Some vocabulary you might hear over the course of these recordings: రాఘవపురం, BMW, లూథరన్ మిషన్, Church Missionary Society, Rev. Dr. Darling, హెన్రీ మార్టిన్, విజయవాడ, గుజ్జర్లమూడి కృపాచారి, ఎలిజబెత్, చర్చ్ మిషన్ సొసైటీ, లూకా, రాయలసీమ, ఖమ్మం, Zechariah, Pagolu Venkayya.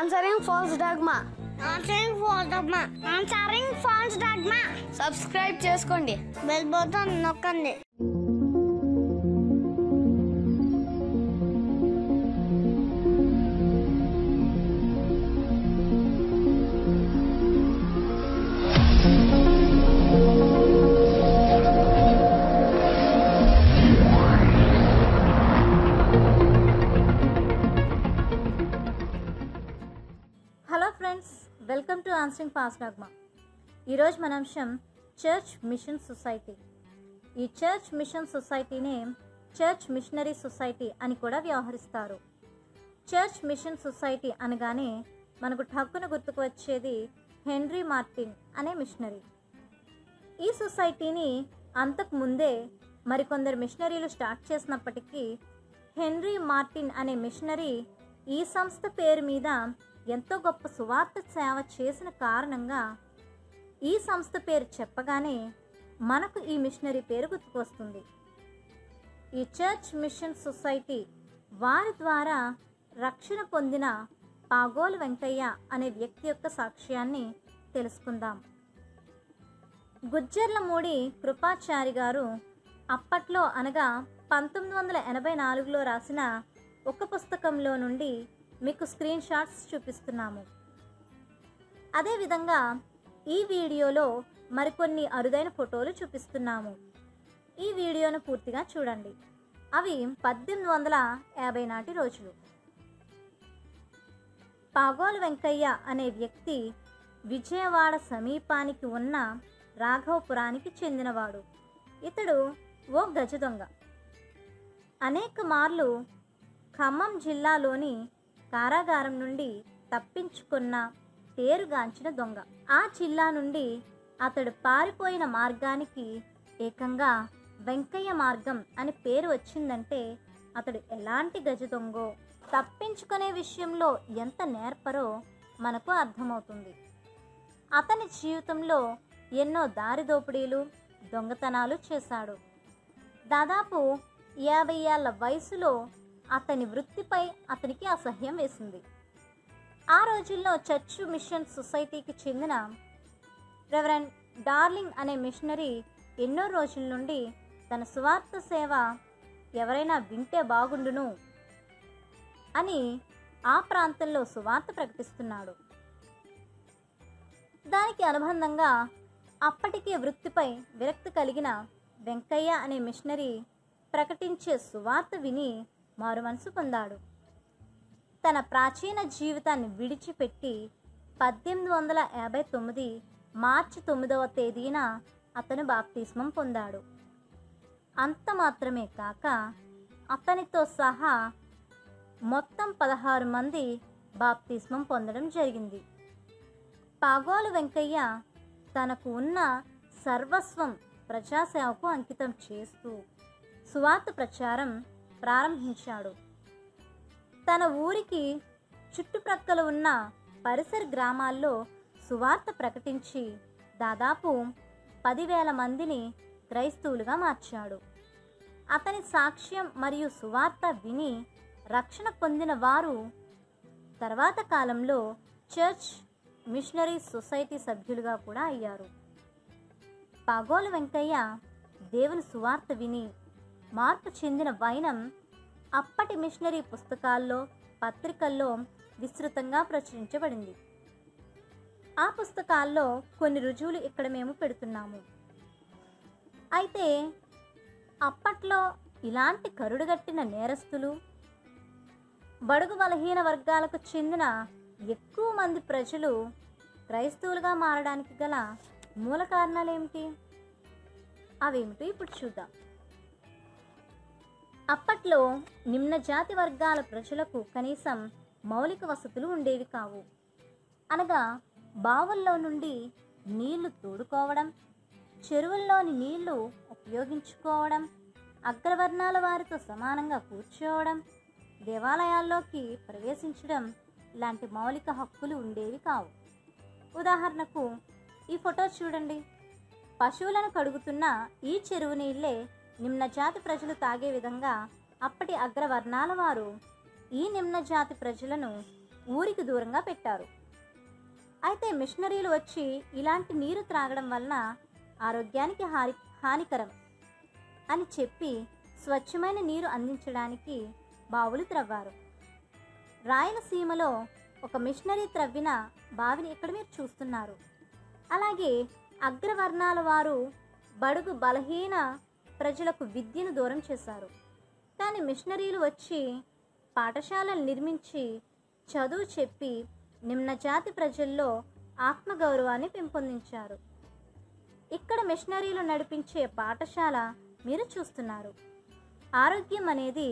Answering false dogma. Answering false dogma. Answering false dogma. Subscribe చేసుకోండి. Bell button నొక్కండి. Welcome to answering past dogma. ఈరోజు మన అంశం చర్చ్ మిషన్ సొసైటీ. ఈ church mission సొసైటీనే church missionary society అని కూడా వ్యవహరిస్తారు. చర్చ్ మిషన్ సొసైటీ అనగానే మనకు ఠక్కున గుర్తుకు వచ్చేది హెన్రీ మార్టిన్ అనే మిషనరీ. ఈ సొసైటీని అంతకుముందే మరికొందరు మిషనరీలు స్టార్ట్ చేసినప్పటికీ హెన్రీ మార్టిన్ అనే మిషనరీ ఈ సంస్థ పేరు మీద ఎంతో గొప్ప సువార్త సేవ చేసిన కారణంగా ఈ సంస్థ పేరు చెప్పగానే మనకు ఈ మిషనరీ పేరు గుర్తుకొస్తుంది. ఈ చర్చ్ మిషన్ సొసైటీ వారి ద్వారా రక్షణ పొందిన పాగోలు వెంకయ్య అనే వ్యక్తి యొక్క సాక్ష్యాన్ని తెలుసుకుందాం. గుజ్జర్లమూడి కృపాచారి గారు అప్పట్లో అనగా 1984లో రాసిన ఒక పుస్తకంలో నుండి మీకు స్క్రీన్ షాట్స్ చూపిస్తున్నాము. అదేవిధంగా ఈ వీడియోలో మరికొన్ని అరుదైన ఫోటోలు చూపిస్తున్నాము. ఈ వీడియోను పూర్తిగా చూడండి. అవి 1850 నాటి రోజులు. పాగోలు వెంకయ్య అనే వ్యక్తి విజయవాడ సమీపానికి ఉన్న రాఘవపురానికి చెందినవాడు. ఇతడు ఓ గజ దొంగ. అనేక మార్లు ఖమ్మం జిల్లాలోని కారాగారం నుండి తప్పించుకున్న పేరుగాంచిన దొంగ. ఆ జిల్లా నుండి అతడు పారిపోయిన మార్గానికి ఏకంగా వెంకయ్య మార్గం అని పేరు వచ్చిందంటే అతడు ఎలాంటి గజ దొంగో, తప్పించుకునే విషయంలో ఎంత నేర్పరో మనకు అర్థమవుతుంది. అతని జీవితంలో ఎన్నో దారిదోపిడీలు, దొంగతనాలు చేశాడు. దాదాపు 50 ఏళ్ల వయసులో అతని వృత్తిపై అతనికి అసహ్యం వేసింది. ఆ రోజుల్లో చర్చ్ మిషన్ సొసైటీకి చెందిన రెవరెండ్ డార్లింగ్ అనే మిషనరీ ఎన్నో రోజుల నుండి తన స్వార్థ సేవ ఎవరైనా వింటే బాగుండును అని ఆ ప్రాంతంలో సువార్త ప్రకటిస్తున్నాడు. దానికి అనుబంధంగా అప్పటికే వృత్తిపై విరక్తి కలిగిన వెంకయ్య అనే మిషనరీ ప్రకటించే సువార్త విని మారు మనసు పొందాడు. తన ప్రాచీన జీవితాన్ని విడిచిపెట్టి 1859 మార్చి 9వ తేదీన అతను బాప్తిస్మం పొందాడు. అంత మాత్రమే కాక అతనితో సహా మొత్తం 16 మంది బాప్తిస్మం పొందడం జరిగింది. పాగోలు వెంకయ్య తనకు ఉన్న సర్వస్వం ప్రజాసేవకు అంకితం చేస్తూ సువార్త ప్రచారం ప్రారంభించాడు. తన ఊరికి చుట్టుప్రక్కల ఉన్న పరిసర గ్రామాల్లో సువార్త ప్రకటించి దాదాపు 10,000 మందిని క్రైస్తవులుగా మార్చాడు. అతని సాక్ష్యం మరియు సువార్త విని రక్షణ పొందిన వారు తర్వాత కాలంలో చర్చ్ మిషనరీ సొసైటీ సభ్యులుగా కూడా అయ్యారు. పాగోలు వెంకయ్య దేవుని సువార్త విని మార్పు చెందిన వైనం అప్పటి మిషనరీ పుస్తకాల్లో, పత్రికల్లో విస్తృతంగా ప్రచురించబడింది. ఆ పుస్తకాల్లో కొన్ని రుజువులు ఇక్కడ మేము పెడుతున్నాము. అయితే అప్పట్లో ఇలాంటి కరుడుగట్టిన నేరస్తులు, బడుగు బలహీన వర్గాలకు చెందిన ఎక్కువ మంది ప్రజలు క్రైస్తవులుగా మారడానికి గల మూల కారణాలు ఏమిటి? అవేమిటో ఇప్పుడు చూద్దాం. అప్పట్లో నిమ్న జాతి వర్గాల ప్రజలకు కనీసం మౌలిక వసతులు ఉండేవి కావు. అనగా బావుల్లో నుండి నీళ్లు తోడుకోవడం, చెరువుల్లోని నీళ్లు ఉపయోగించుకోవడం, అగ్రవర్ణాల వారితో సమానంగా కూర్చోవడం, దేవాలయాల్లోకి ప్రవేశించడం లాంటి మౌలిక హక్కులు ఉండేవి కావు. ఉదాహరణకు ఈ ఫోటో చూడండి. పశువులను కడుగుతున్న ఈ చెరువు నీళ్లే నిమ్న జాతి ప్రజలు తాగే విధంగా అప్పటి అగ్రవర్ణాల వారు ఈ నిమ్న జాతి ప్రజలను ఊరికి దూరంగా పెట్టారు. అయితే మిషనరీలు వచ్చి ఇలాంటి నీరు త్రాగడం వలన ఆరోగ్యానికి హానికరం అని చెప్పి స్వచ్ఛమైన నీరు అందించడానికి బావులు త్రవ్వారు. రాయలసీమలో ఒక మిషనరీ త్రవ్విన బావిని ఇక్కడ మీరు చూస్తున్నారు. అలాగే అగ్రవర్ణాల వారు బడుగు బలహీన ప్రజలకు విద్యను దూరం చేశారు. కానీ మిషనరీలు వచ్చి పాఠశాలలు నిర్మించి చదువు చెప్పి నిమ్న జాతి ప్రజల్లో ఆత్మగౌరవాన్ని పెంపొందించారు. ఇక్కడ మిషనరీలు నడిపించే పాఠశాల మీరు చూస్తున్నారు. ఆరోగ్యం అనేది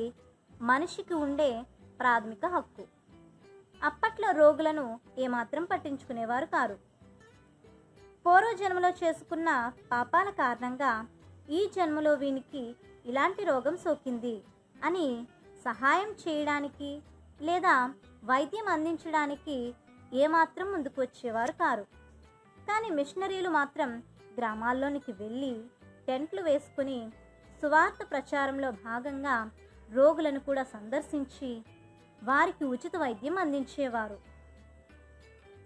మనిషికి ఉండే ప్రాథమిక హక్కు. అప్పట్లో రోగులను ఏమాత్రం పట్టించుకునేవారు కారు. పూర్వజన్మలో చేసుకున్న పాపాల కారణంగా ఈ జన్మలో వీనికి ఇలాంటి రోగం సోకింది అని సహాయం చేయడానికి లేదా వైద్యం అందించడానికి ఏమాత్రం ముందుకు వచ్చేవారు కారు. కానీ మిషనరీలు మాత్రం గ్రామాల్లోనికి వెళ్ళి టెంట్లు వేసుకుని సువార్త ప్రచారంలో భాగంగా రోగులను కూడా సందర్శించి వారికి ఉచిత వైద్యం అందించేవారు.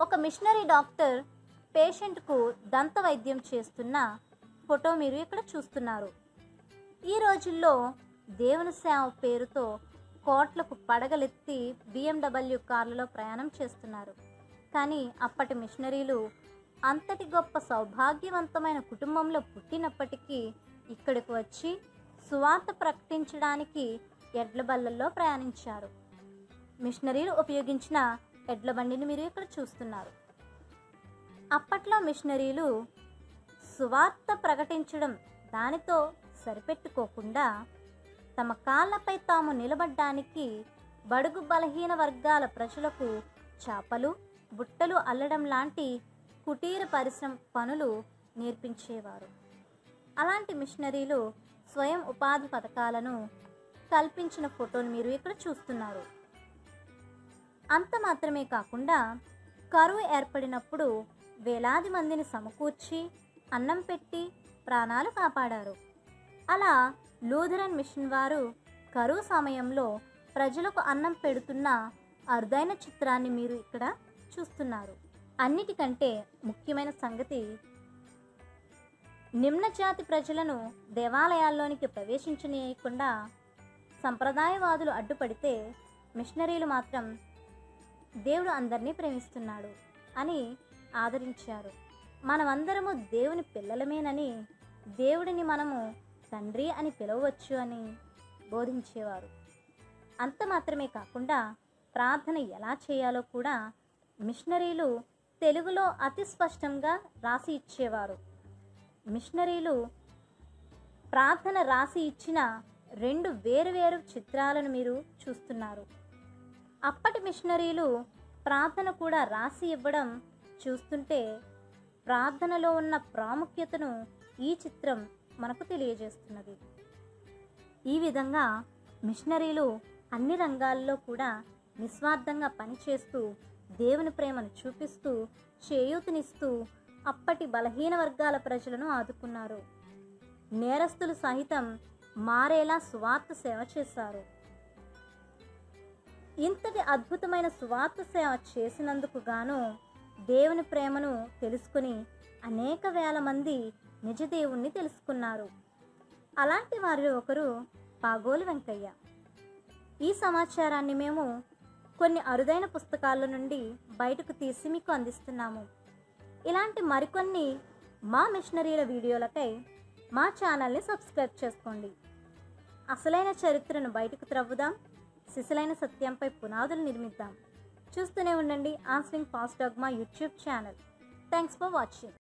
ఒక మిషనరీ డాక్టర్ పేషెంట్కు దంత వైద్యం చేస్తున్న ఫోటో మీరు ఇక్కడ చూస్తున్నారు. ఈ రోజుల్లో దేవుని సేవ పేరుతో కోట్లకు పడగలెత్తి BMW కార్లలో ప్రయాణం చేస్తున్నారు. కానీ అప్పటి మిషనరీలు అంతటి గొప్ప సౌభాగ్యవంతమైన కుటుంబంలో పుట్టినప్పటికీ ఇక్కడికి వచ్చి సువార్త ప్రకటించడానికి ఎడ్ల బళ్ళల్లో ప్రయాణించారు. మిషనరీలు ఉపయోగించిన ఎడ్ల బండిని మీరు ఇక్కడ చూస్తున్నారు. అప్పట్లో మిషనరీలు సువార్త ప్రకటించడం దానితో సరిపెట్టుకోకుండా తమ కాళ్ళపై తాము నిలబడ్డానికి బడుగు బలహీన వర్గాల ప్రజలకు చేపలు బుట్టలు అల్లడం లాంటి కుటీర పరిశ్రమ పనులు నేర్పించేవారు. అలాంటి మిషనరీలు స్వయం ఉపాధి పథకాలను కల్పించిన ఫోటోను మీరు ఇక్కడ చూస్తున్నారు. అంత మాత్రమే కాకుండా కరువు ఏర్పడినప్పుడు వేలాది మందిని సమకూర్చి అన్నం పెట్టి ప్రాణాలు కాపాడారు. అలా లూథరన్ మిషన్ వారు కరువు సమయంలో ప్రజలకు అన్నం పెడుతున్న అరుదైన చిత్రాన్ని మీరు ఇక్కడ చూస్తున్నారు. అన్నిటికంటే ముఖ్యమైన సంగతి నిమ్న జాతి ప్రజలను దేవాలయాల్లోనికి ప్రవేశించనీయకుండా సంప్రదాయవాదులు అడ్డుపడితే మిషనరీలు మాత్రం దేవుడు అందరినీ ప్రేమిస్తున్నాడు అని ఆదరించారు. మనమందరము దేవుని పిల్లలమేనని దేవుడిని మనము తండ్రి అని పిలవచ్చు అని బోధించేవారు. అంత మాత్రమే కాకుండా ప్రార్థన ఎలా చేయాలో కూడా మిషనరీలు తెలుగులో అతి స్పష్టంగా రాసి ఇచ్చేవారు. మిషనరీలు ప్రార్థన రాసి ఇచ్చిన 2 వేరువేరు చిత్రాలను మీరు చూస్తున్నారు. అప్పటి మిషనరీలు ప్రార్థన కూడా రాసి ఇవ్వడం చూస్తుంటే ప్రార్థనలో ఉన్న ప్రాముఖ్యతను ఈ చిత్రం మనకు తెలియజేస్తున్నది. ఈ విధంగా మిషనరీలు అన్ని రంగాల్లో కూడా నిస్వార్థంగా పనిచేస్తూ దేవుని ప్రేమను చూపిస్తూ చేయూతనిస్తూ అప్పటి బలహీన వర్గాల ప్రజలను ఆదుకున్నారు. నేరస్తులు సహితం మారేలా సువార్త సేవ చేశారు. ఇంతటి అద్భుతమైన సువార్త సేవ చేసినందుకు గాను దేవుని ప్రేమను తెలుసుకుని అనేక వేల మంది నిజదేవుణ్ణి తెలుసుకున్నారు. అలాంటి వారిలో ఒకరు పాగోలు వెంకయ్య. ఈ సమాచారాన్ని మేము కొన్ని అరుదైన పుస్తకాల నుండి బయటకు తీసి మీకు అందిస్తున్నాము. ఇలాంటి మరికొన్ని మా మిషనరీల వీడియోలకై మా ఛానల్ని సబ్స్క్రైబ్ చేసుకోండి. అసలైన చరిత్రను బయటకు త్రవ్వుదాం. సిసలైన సత్యంపై పునాదులు నిర్మిద్దాం. చూస్తూనే ఉండండి answering past dogma YouTube channel. Thanks for watching.